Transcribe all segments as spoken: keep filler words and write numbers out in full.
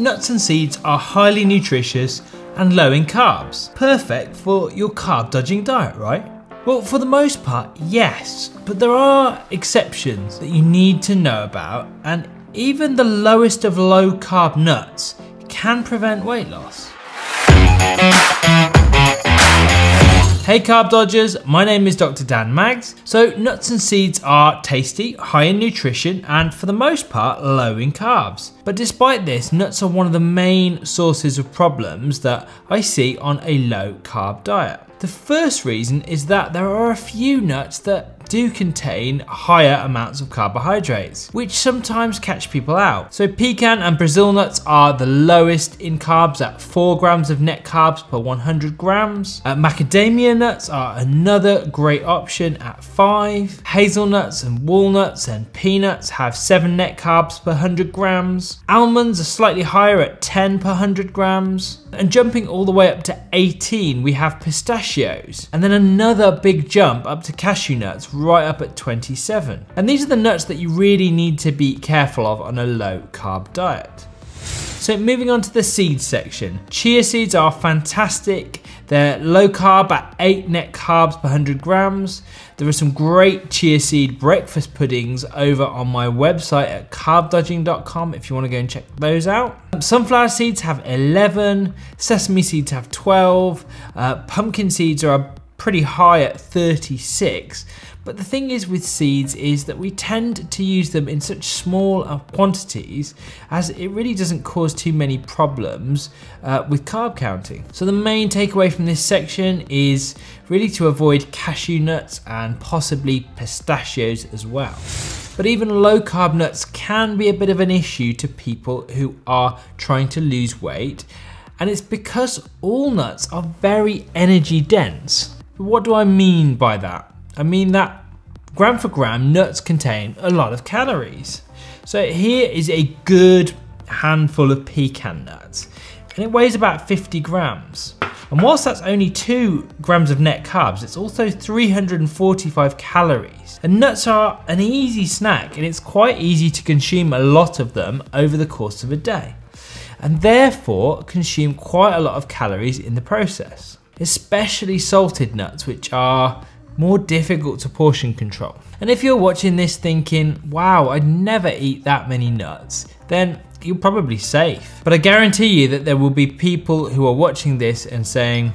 Nuts and seeds are highly nutritious and low in carbs. Perfect for your carb dodging diet, right? Well, for the most part, yes, but there are exceptions that you need to know about, and even the lowest of low carb nuts can prevent weight loss. Hey carb dodgers, my name is Doctor Dan Maggs. So nuts and seeds are tasty, high in nutrition, and for the most part low in carbs. But despite this, nuts are one of the main sources of problems that I see on a low carb diet. The first reason is that there are a few nuts that do contain higher amounts of carbohydrates, which sometimes catch people out. So pecan and Brazil nuts are the lowest in carbs at four grams of net carbs per one hundred grams. Uh, macadamia nuts are another great option at five. Hazelnuts and walnuts and peanuts have seven net carbs per one hundred grams. Almonds are slightly higher at ten per one hundred grams. And jumping all the way up to eighteen, we have pistachios. And then another big jump up to cashew nuts, right up at twenty-seven. And these are the nuts that you really need to be careful of on a low carb diet. So moving on to the seeds section. Chia seeds are fantastic. They're low carb at eight net carbs per one hundred grams. There are some great chia seed breakfast puddings over on my website at carb dodging dot com if you want to go and check those out. Sunflower seeds have eleven, sesame seeds have twelve, uh, pumpkin seeds are pretty high at thirty-six. But the thing is with seeds is that we tend to use them in such small quantities as it really doesn't cause too many problems uh, with carb counting. So the main takeaway from this section is really to avoid cashew nuts and possibly pistachios as well. But even low carb nuts can be a bit of an issue to people who are trying to lose weight, and it's because all nuts are very energy dense. What do I mean by that? I mean that gram for gram, nuts contain a lot of calories. So here is a good handful of pecan nuts, and it weighs about fifty grams. And whilst that's only two grams of net carbs, it's also three hundred forty-five calories. And nuts are an easy snack, and it's quite easy to consume a lot of them over the course of a day, and therefore consume quite a lot of calories in the process, especially salted nuts, which are more difficult to portion control. And if you're watching this thinking, wow, I'd never eat that many nuts, then you're probably safe. But I guarantee you that there will be people who are watching this and saying,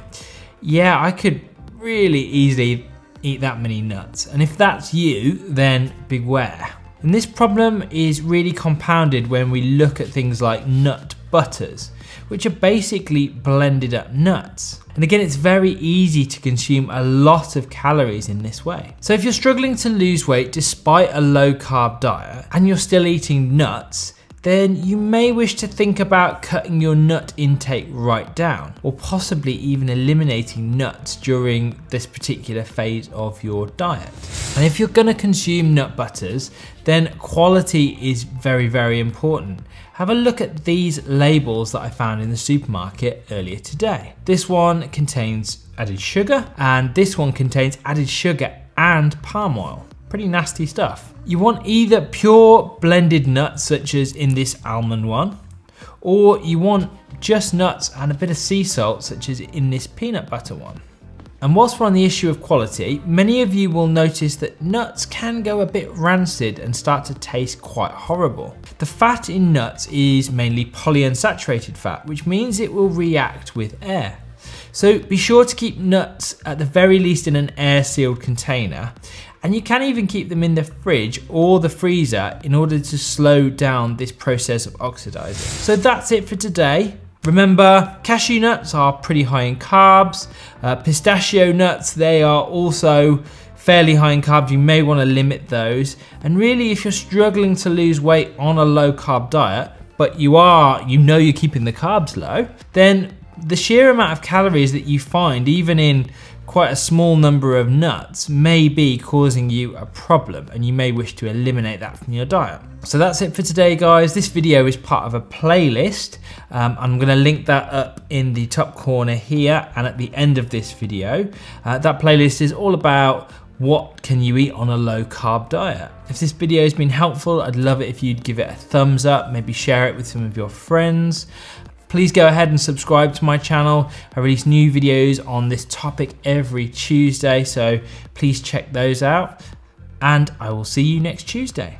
yeah, I could really easily eat that many nuts. And if that's you, then beware. And this problem is really compounded when we look at things like nut butters, which are basically blended up nuts. And again, it's very easy to consume a lot of calories in this way. So if you're struggling to lose weight despite a low carb diet and you're still eating nuts, then you may wish to think about cutting your nut intake right down, or possibly even eliminating nuts during this particular phase of your diet. And if you're gonna consume nut butters, then quality is very, very important. Have a look at these labels that I found in the supermarket earlier today. This one contains added sugar, and this one contains added sugar and palm oil. Pretty nasty stuff. You want either pure blended nuts, such as in this almond one, or you want just nuts and a bit of sea salt, such as in this peanut butter one. And whilst we're on the issue of quality, many of you will notice that nuts can go a bit rancid and start to taste quite horrible. The fat in nuts is mainly polyunsaturated fat, which means it will react with air. So be sure to keep nuts at the very least in an air-sealed container, and you can even keep them in the fridge or the freezer in order to slow down this process of oxidizing. So that's it for today. Remember, cashew nuts are pretty high in carbs. Uh, pistachio nuts, they are also fairly high in carbs. You may want to limit those. And really, if you're struggling to lose weight on a low carb diet, but you are, you know you're keeping the carbs low, then the sheer amount of calories that you find, even in quite a small number of nuts, may be causing you a problem, and you may wish to eliminate that from your diet. So that's it for today, guys. This video is part of a playlist. Um, I'm gonna link that up in the top corner here and at the end of this video. Uh, that playlist is all about what can you eat on a low carb diet? If this video has been helpful, I'd love it if you'd give it a thumbs up, maybe share it with some of your friends. Please go ahead and subscribe to my channel. I release new videos on this topic every Tuesday, so please check those out, and I will see you next Tuesday.